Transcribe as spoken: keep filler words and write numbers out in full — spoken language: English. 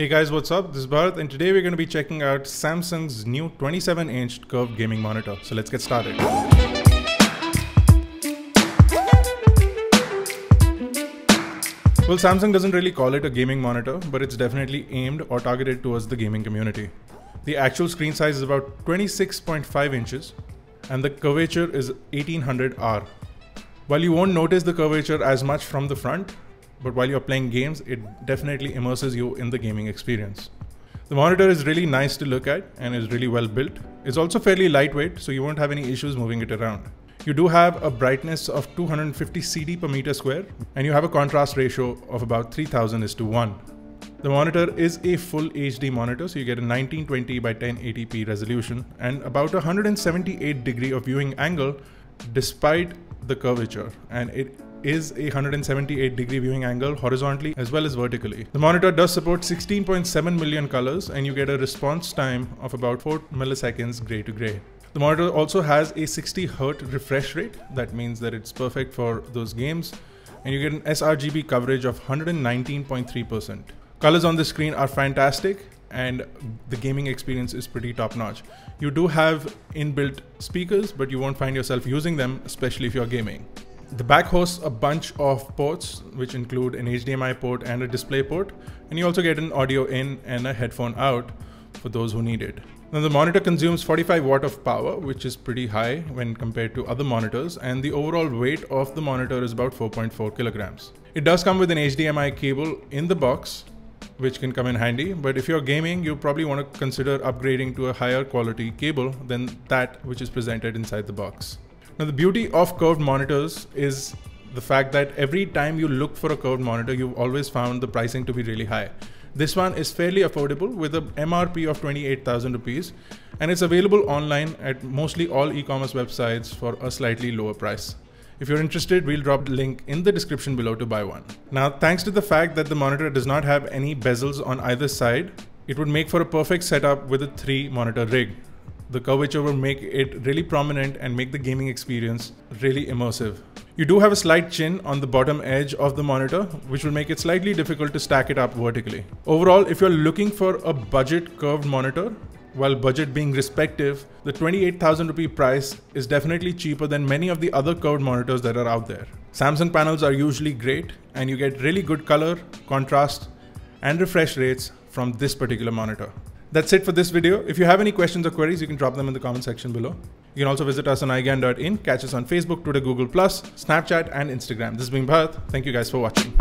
Hey guys, what's up? This is Bharat and today we're going to be checking out Samsung's new twenty-seven inch curved gaming monitor. So let's get started. Well, Samsung doesn't really call it a gaming monitor, but it's definitely aimed or targeted towards the gaming community. The actual screen size is about twenty-six point five inches and the curvature is eighteen hundred R. While you won't notice the curvature as much from the front, but while you're playing games, it definitely immerses you in the gaming experience. The monitor is really nice to look at and is really well built. It's also fairly lightweight, so you won't have any issues moving it around. You do have a brightness of two hundred fifty C D per meter square, and you have a contrast ratio of about three thousand is to one. The monitor is a full H D monitor, so you get a nineteen twenty by ten eighty P resolution and about one hundred seventy-eight degree of viewing angle despite the curvature, and it is a one hundred seventy-eight degree viewing angle horizontally as well as vertically. The monitor does support sixteen point seven million colors and you get a response time of about four milliseconds gray to gray. The monitor also has a sixty hertz refresh rate. That means that it's perfect for those games, and you get an sRGB coverage of one hundred nineteen point three percent. Colors on the screen are fantastic and the gaming experience is pretty top-notch. You do have inbuilt speakers, but you won't find yourself using them, especially if you're gaming. The back hosts a bunch of ports, which include an H D M I port and a display port, and you also get an audio in and a headphone out for those who need it. Now the monitor consumes forty-five watt of power, which is pretty high when compared to other monitors, and the overall weight of the monitor is about four point four kilograms. It does come with an H D M I cable in the box, which can come in handy, but if you're gaming, you probably want to consider upgrading to a higher quality cable than that which is presented inside the box. Now the beauty of curved monitors is the fact that every time you look for a curved monitor, you've always found the pricing to be really high. This one is fairly affordable with an M R P of twenty-eight thousand rupees, and it's available online at mostly all e-commerce websites for a slightly lower price. If you're interested, we'll drop the link in the description below to buy one. Now, thanks to the fact that the monitor does not have any bezels on either side, it would make for a perfect setup with a three monitor rig. The curvature will make it really prominent and make the gaming experience really immersive. You do have a slight chin on the bottom edge of the monitor, which will make it slightly difficult to stack it up vertically. Overall, if you're looking for a budget curved monitor, while budget being respective, the twenty-eight thousand rupee price is definitely cheaper than many of the other curved monitors that are out there. Samsung panels are usually great and you get really good color, contrast and refresh rates from this particular monitor. That's it for this video. If you have any questions or queries, you can drop them in the comment section below. You can also visit us on iGyaan dot in, catch us on Facebook, Twitter, Google plus, Snapchat and Instagram. This has been Bharat. Thank you guys for watching.